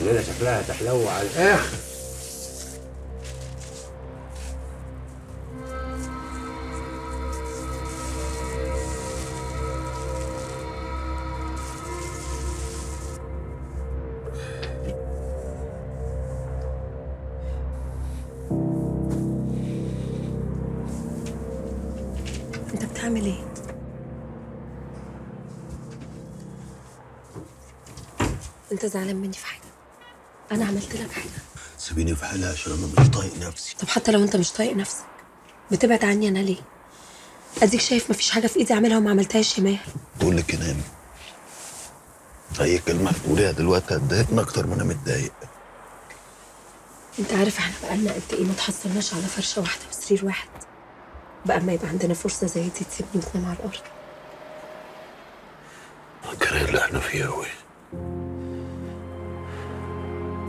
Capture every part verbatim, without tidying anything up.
الليله شكلها تحلو على الاخر. انت بتعمل ايه؟ انت زعلان مني في حاجه؟ انا عملت لك حاجه؟ سيبيني في حالها عشان انا مش طايق نفسي. طب حتى لو انت مش طايق نفسك بتبعد عني انا ليه؟ اديك شايف مفيش حاجه في ايدي اعملها وما عملتهاش يا ماهر. بقول لك يا نامي، اي كلمه هتقوليها دلوقتي هتضايقني اكتر ما انا متضايق. انت عارف احنا بقالنا قد ايه ما تحصلناش على فرشه واحده بسرير واحد؟ بقى ما يبقى عندنا فرصه زي دي تسيبني وتنام على الارض. الكرير اللي احنا فيه قوي،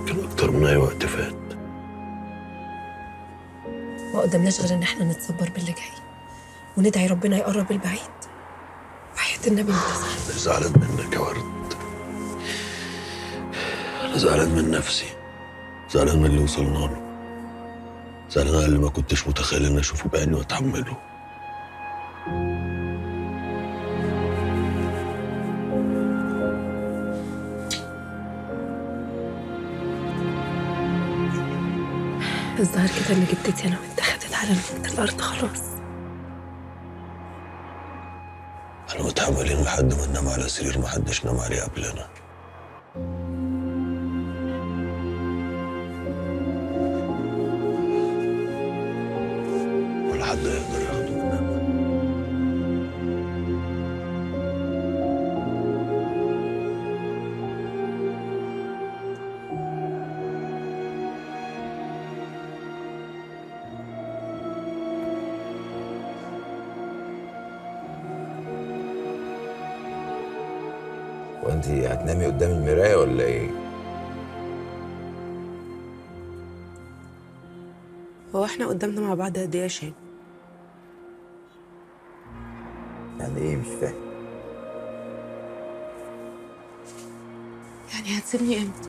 كان اكتر من اي وقت فات. ما قدمناش غير ان احنا نتصبر باللي جاي وندعي ربنا يقرب البعيد وحياه النبي المتسخر. مش زعلان منك يا ورد، انا زعلان من نفسي، زعلان من اللي وصلنا له، زعلان على اللي ما كنتش متخيل اني اشوفه بعيني واتحمله. الظاهر كده ان جدتي انا وانت خدت على الموت الارض خلاص. انا متحملين لحد ما ننام على سرير ما حدش نام عليه قبلنا. حد يقدر ياخده منها. وانت هتنامي قدام المرايه ولا ايه؟ هو احنا قدامنا مع بعض قد ايه يا شيخ؟ يعني ايه مش فاهم؟ يعني هتسيبني امتى؟